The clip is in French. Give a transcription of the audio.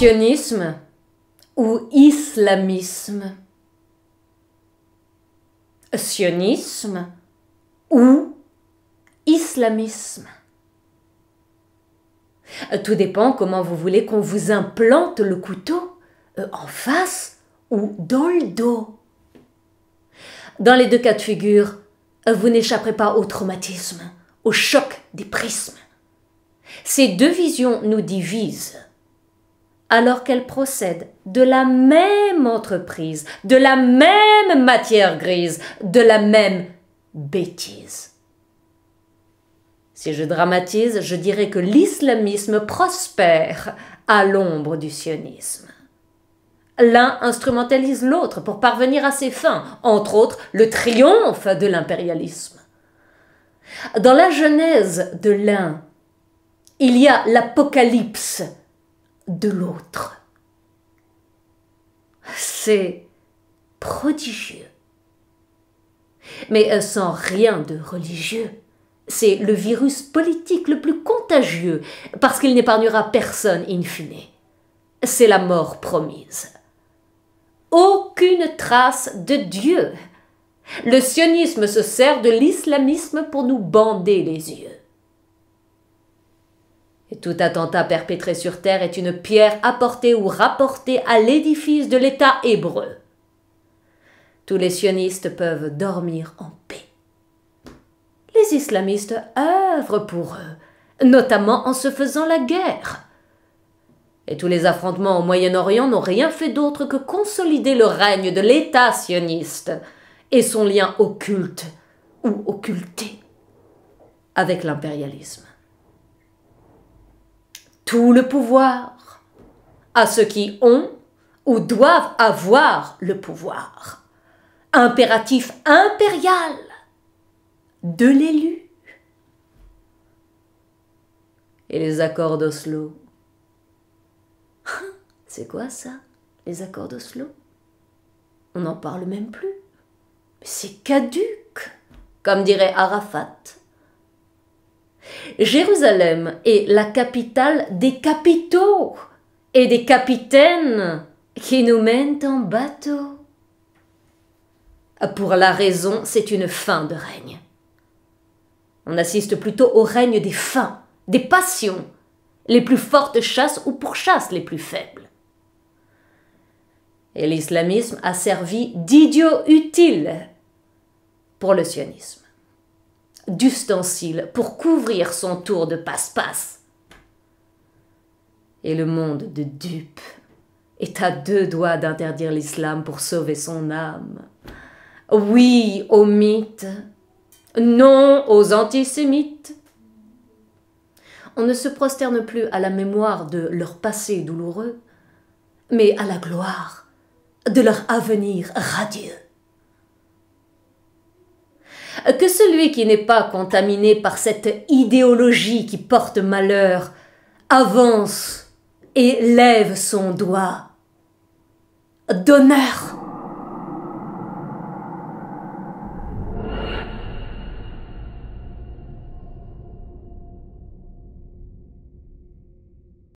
Sionisme ou islamisme? Sionisme ou islamisme? Tout dépend comment vous voulez qu'on vous implante le couteau, en face ou dans le dos. Dans les deux cas de figure, vous n'échapperez pas au traumatisme, au choc des prismes. Ces deux visions nous divisent, alors qu'elles procèdent de la même entreprise, de la même matière grise, de la même bêtise. Si je dramatise, je dirais que l'islamisme prospère à l'ombre du sionisme. L'un instrumentalise l'autre pour parvenir à ses fins, entre autres le triomphe de l'impérialisme. Dans la genèse de l'un, il y a l'apocalypse de l'autre. C'est prodigieux. Mais sans rien de religieux, c'est le virus politique le plus contagieux, parce qu'il n'épargnera personne in fine. C'est la mort promise. Aucune trace de Dieu. Le sionisme se sert de l'islamisme pour nous bander les yeux. Et tout attentat perpétré sur terre est une pierre apportée ou rapportée à l'édifice de l'État hébreu. Tous les sionistes peuvent dormir en paix. Les islamistes œuvrent pour eux, notamment en se faisant la guerre. Et tous les affrontements au Moyen-Orient n'ont rien fait d'autre que consolider le règne de l'État sioniste et son lien occulte ou occulté avec l'impérialisme. Tout le pouvoir à ceux qui ont ou doivent avoir le pouvoir. Impératif impérial de l'élu. Et les accords d'Oslo. C'est quoi ça, les accords d'Oslo? On n'en parle même plus. C'est caduque, comme dirait Arafat. Jérusalem est la capitale des capitaux et des capitaines qui nous mènent en bateau. Pour la raison, c'est une fin de règne. On assiste plutôt au règne des fins, des passions. Les plus fortes chassent ou pourchassent les plus faibles. Et l'islamisme a servi d'idiot utile pour le sionisme, d'ustensile pour couvrir son tour de passe-passe. Et le monde de dupes est à deux doigts d'interdire l'islam pour sauver son âme. Oui aux mythes, non aux antisémites. On ne se prosterne plus à la mémoire de leur passé douloureux, mais à la gloire de leur avenir radieux. Que celui qui n'est pas contaminé par cette idéologie qui porte malheur avance et lève son doigt d'honneur.